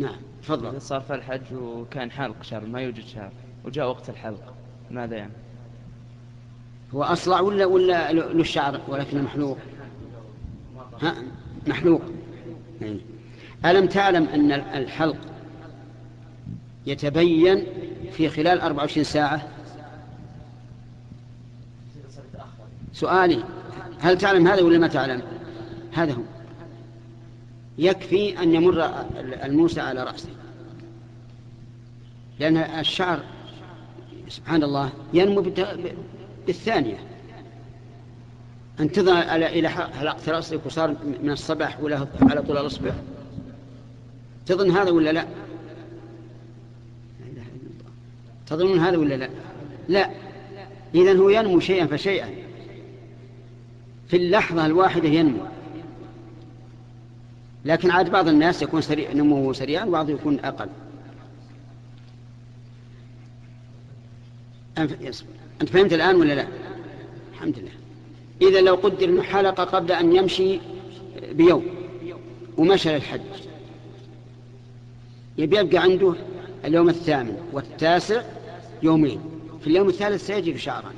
نعم تفضل. صار في الحج وكان حلق شهر ما يوجد شهر وجاء وقت الحلق ماذا يعني؟ هو أصلع ولا له الشعر ولكن محلوق؟ ها محلوق. ألم تعلم أن الحلق يتبين في خلال 24 ساعة؟ سؤالي هل تعلم هذا ولا ما تعلم؟ هذا هو. يكفي أن يمر الموسى على رأسه، لأن الشعر سبحان الله ينمو بالثانية. أن تظن إلى حلقة رأسك وصار من الصباح ولا على طول الأصبح، تظن هذا ولا لا؟ تظنون هذا ولا لا؟ لا. إذن هو ينمو شيئا فشيئا، في اللحظة الواحدة ينمو. لكن عاد بعض الناس يكون سريع نموه سريعا وبعضه يكون أقل. أنت فهمت الآن ولا لا؟ الحمد لله. إذا لو قدر أنه حلق قبل أن يمشي بيوم ومشى للحج، يبقى عنده اليوم الثامن والتاسع يومين، في اليوم الثالث سيجد شعرا.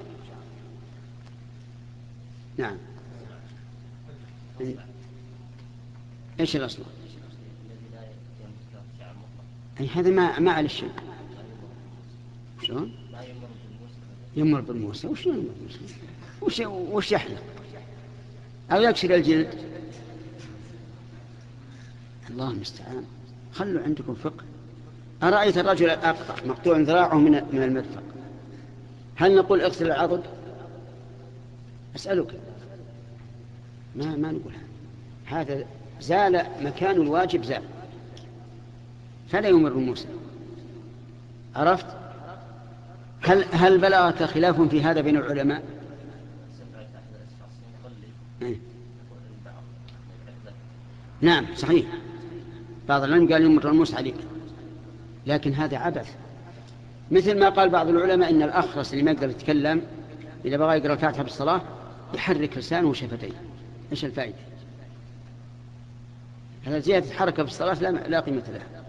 نعم. ايش الاصل؟ اي هذا ما على الشيء. شلون؟ يمر بالموسى. وشلون يمر بالموسى؟ وش يحلق؟ او يكسر الجلد؟ الله المستعان. خلوا عندكم فقه. أرأيت الرجل الأقطع مقطوع ذراعه من المرفق، هل نقول اغسل العضد؟ أسألك. ما نقول هذا زال مكان الواجب زال، فلا يمر موسى. عرفت؟ هل بلغت خلاف في هذا بين العلماء؟ نعم صحيح. بعض العلماء قال يمر الموسى عليك، لكن هذا عبث. مثل ما قال بعض العلماء إن الأخرس اللي ما يقدر يتكلم إذا بغى يقرأ الفاتحة بالصلاة يحرك لسانه وشفتيه. إيش الفائدة؟ هذا زيادة حركة بالصلاة لا قيمة لها.